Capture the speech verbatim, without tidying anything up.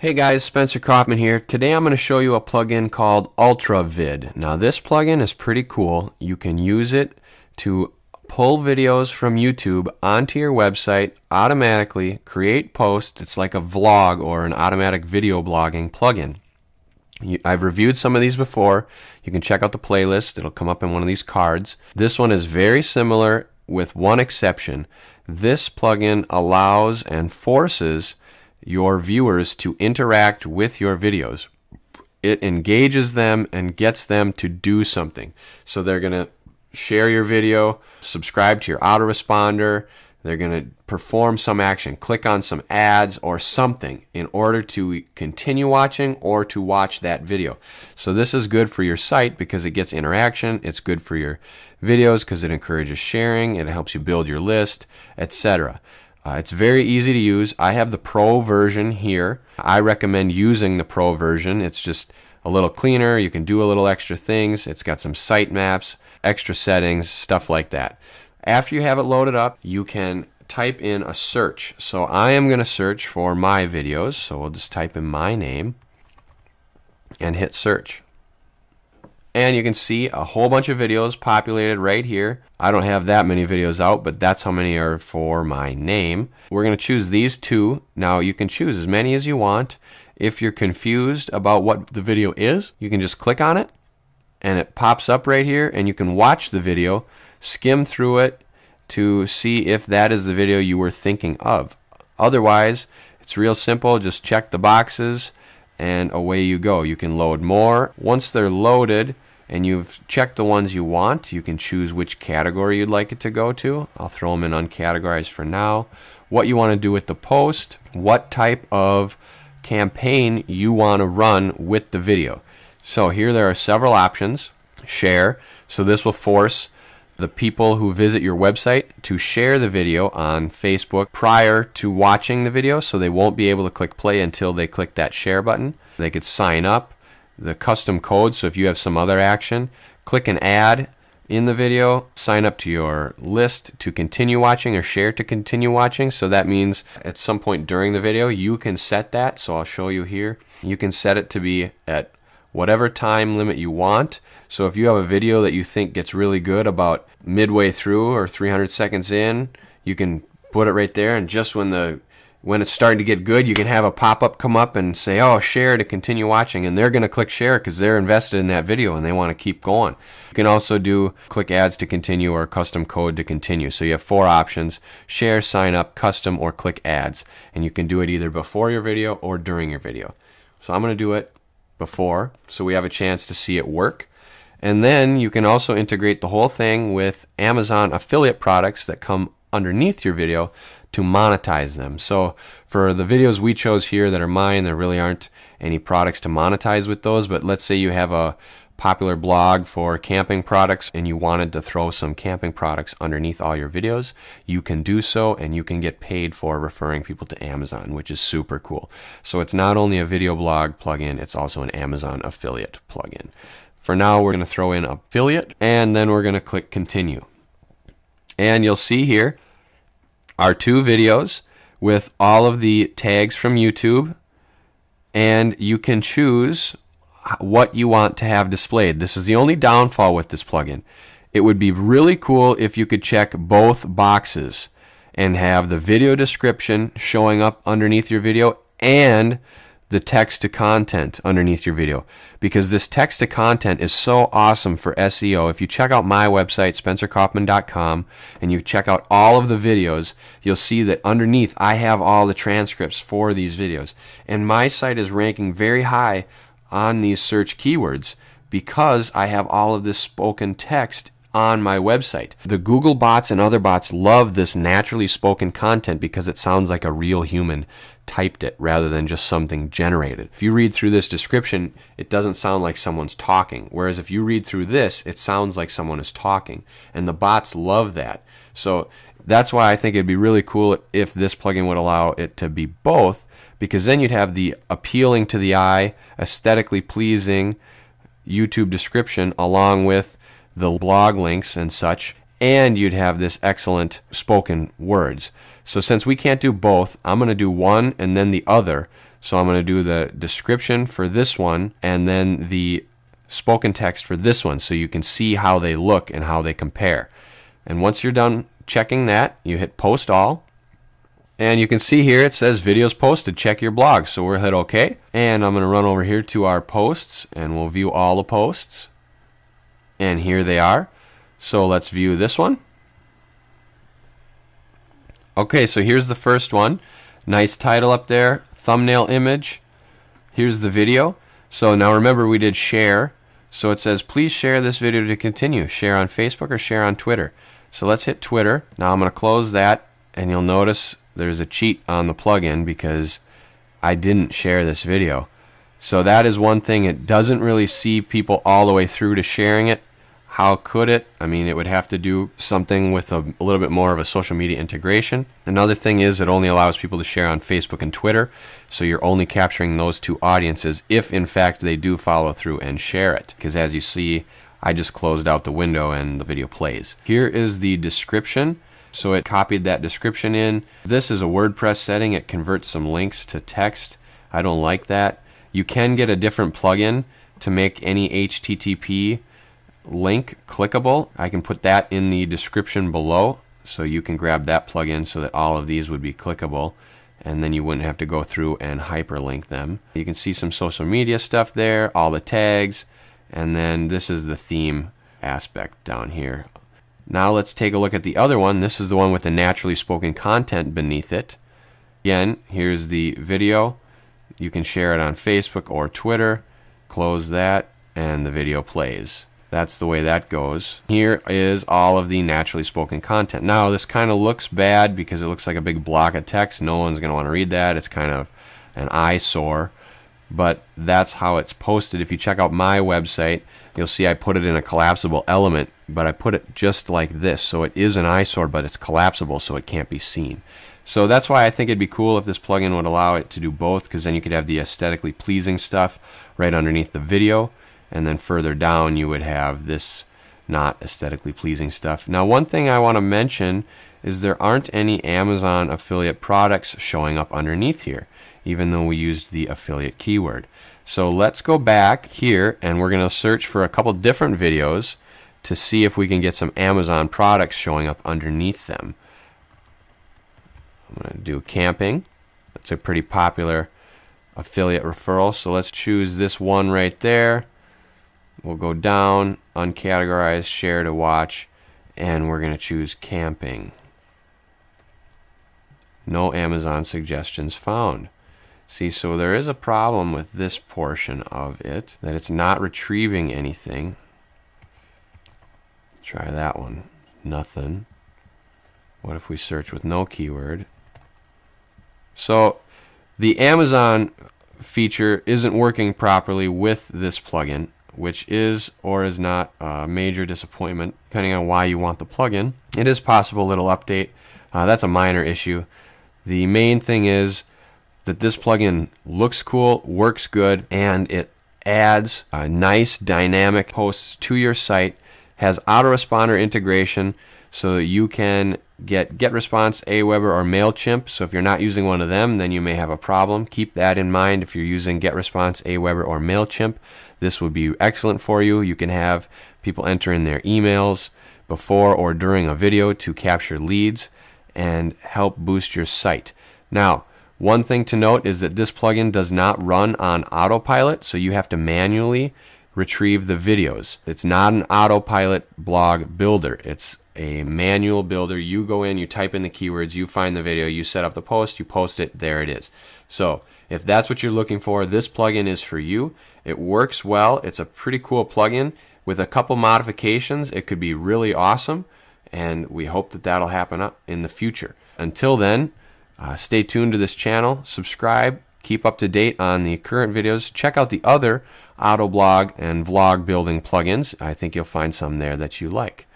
Hey guys, Spencer Kaufman here. Today I'm going to show you a plugin called Ultra Vid. Now this plugin is pretty cool. You can use it to pull videos from YouTube onto your website automatically, create posts. It's like a vlog or an automatic video blogging plugin. You, I've reviewed some of these before. You can check out the playlist. It'll come up in one of these cards. This one is very similar with one exception. This plugin allows and forces your viewers to interact with your videos. It engages them and gets them to do something. So they're going to share your video, subscribe to your autoresponder, they're going to perform some action, click on some ads or something in order to continue watching or to watch that video. So this is good for your site because it gets interaction, it's good for your videos because it encourages sharing, it helps you build your list, et cetera. Uh, it's very easy to use. I have the pro version here. I recommend using the pro version. It's just a little cleaner. You can do a little extra things. It's got some sitemaps, extra settings, stuff like that. After you have it loaded up, you can type in a search. So I am going to search for my videos. So we'll just type in my name and hit search. And you can see a whole bunch of videos populated right here. I don't have that many videos out, but that's how many are for my name. We're going to choose these two. Now you can choose as many as you want. If you're confused about what the video is, you can just click on it and it pops up right here and you can watch the video, skim through it to see if that is the video you were thinking of. Otherwise, it's real simple. Just check the boxes and away you go. You can load more. Once they're loaded and you've checked the ones you want, you can choose which category you'd like it to go to. I'll throw them in uncategorized for now. What you want to do with the post, what type of campaign you want to run with the video. So here there are several options. Share. So this will force the people who visit your website to share the video on Facebook prior to watching the video, so they won't be able to click play until they click that share button. They could sign up, the custom code, so if you have some other action, click an ad in the video, sign up to your list to continue watching or share to continue watching. So that means at some point during the video, you can set that. So I'll show you here. You can set it to be at whatever time limit you want. So if you have a video that you think gets really good about midway through or three hundred seconds in, you can put it right there, and just when the when it's starting to get good, you can have a pop-up come up and say, oh, share to continue watching, and they're gonna click share because they're invested in that video and they want to keep going. You can also do click ads to continue or custom code to continue. So you have four options: share, sign up, custom, or click ads, and you can do it either before your video or during your video. So I'm gonna do it before, so we have a chance to see it work. And then you can also integrate the whole thing with Amazon affiliate products that come underneath your video to monetize them. So for the videos we chose here that are mine, there really aren't any products to monetize with those, but let's say you have a popular blog for camping products and you wanted to throw some camping products underneath all your videos, you can do so, and you can get paid for referring people to Amazon, which is super cool. So it's not only a video blog plugin, it's also an Amazon affiliate plugin. For now, we're going to throw in affiliate and then we're going to click continue. And you'll see here our two videos with all of the tags from YouTube, and you can choose what you want to have displayed. This is the only downfall with this plugin. It would be really cool if you could check both boxes and have the video description showing up underneath your video and the text to content underneath your video, because this text to content is so awesome for S E O. If you check out my website, Spencer Kaufman dot com, and you check out all of the videos, you'll see that underneath I have all the transcripts for these videos. And my site is ranking very high on these search keywords because I have all of this spoken text on my website. The Google bots and other bots love this naturally spoken content because it sounds like a real human typed it rather than just something generated. If you read through this description, it doesn't sound like someone's talking, whereas if you read through this, it sounds like someone is talking, and the bots love that. So that's why I think it'd be really cool if this plugin would allow it to be both, because then you'd have the appealing to the eye, aesthetically pleasing YouTube description along with the blog links and such, and you'd have this excellent spoken words. So since we can't do both, I'm going to do one and then the other So I'm going to do the description for this one and then the spoken text for this one so you can see how they look and how they compare. And once you're done checking that, you hit post all. And you can see here it says videos posted, check your blog. So we'll hit OK. And I'm going to run over here to our posts and we'll view all the posts. And here they are. So let's view this one. Okay, so here's the first one. Nice title up there, thumbnail image. Here's the video. So now remember we did share. So it says please share this video to continue. Share on Facebook or share on Twitter. So let's hit Twitter. Now I'm going to close that and you'll notice there's a cheat on the plugin because I didn't share this video. So that is one thing. It doesn't really see people all the way through to sharing it. How could it? I mean, it would have to do something with a, a little bit more of a social media integration. Another thing is it only allows people to share on Facebook and Twitter. So you're only capturing those two audiences if, in fact, they do follow through and share it. Because as you see, I just closed out the window and the video plays. Here is the description. So it copied that description in. This is a WordPress setting. It converts some links to text. I don't like that. You can get a different plugin to make any H T T P link clickable. I can put that in the description below so you can grab that plugin so that all of these would be clickable and then you wouldn't have to go through and hyperlink them. You can see some social media stuff there, all the tags, and then this is the theme aspect down here. Now let's take a look at the other one. This is the one with the naturally spoken content beneath it. Again, here's the video. You can share it on Facebook or Twitter. Close that and the video plays. That's the way that goes. Here is all of the naturally spoken content. Now this kind of looks bad because it looks like a big block of text. No one's going to want to read that. It's kind of an eyesore. But that's how it's posted. If you check out my website, you'll see I put it in a collapsible element, but I put it just like this. So it is an eyesore, but it's collapsible, so it can't be seen. So that's why I think it'd be cool if this plugin would allow it to do both, because then you could have the aesthetically pleasing stuff right underneath the video, and then further down you would have this not aesthetically pleasing stuff. Now one thing I want to mention is there aren't any Amazon affiliate products showing up underneath here, even though we used the affiliate keyword. So let's go back here and we're going to search for a couple different videos to see if we can get some Amazon products showing up underneath them. I'm going to do camping. That's a pretty popular affiliate referral. So let's choose this one right there. We'll go down, uncategorized, share to watch, and we're going to choose camping. No Amazon suggestions found. See, so there is a problem with this portion of it, that it's not retrieving anything. Try that one. Nothing. What if we search with no keyword? So the Amazon feature isn't working properly with this plugin, which is or is not a major disappointment depending on why you want the plugin. It is possible little update. Uh, that's a minor issue. The main thing is that this plugin looks cool, works good, and it adds a nice dynamic posts to your site, has autoresponder integration so that you can get GetResponse, AWeber, or Mailchimp. So if you're not using one of them, then you may have a problem. Keep that in mind. If you're using GetResponse, AWeber, or Mailchimp, this would be excellent for you. You can have people enter in their emails before or during a video to capture leads and help boost your site. Now, one thing to note is that this plugin does not run on autopilot, so you have to manually retrieve the videos. It's not an autopilot blog builder. It's a manual builder. You go in, you type in the keywords, you find the video, you set up the post, you post it, there it is. So if that's what you're looking for, this plugin is for you. It works well. It's a pretty cool plugin. With a couple modifications, it could be really awesome, and we hope that that'll happen up in the future. Until then, uh, stay tuned to this channel, subscribe, keep up to date on the current videos. Check out the other Autoblog and Vlog Building plugins. I think you'll find some there that you like.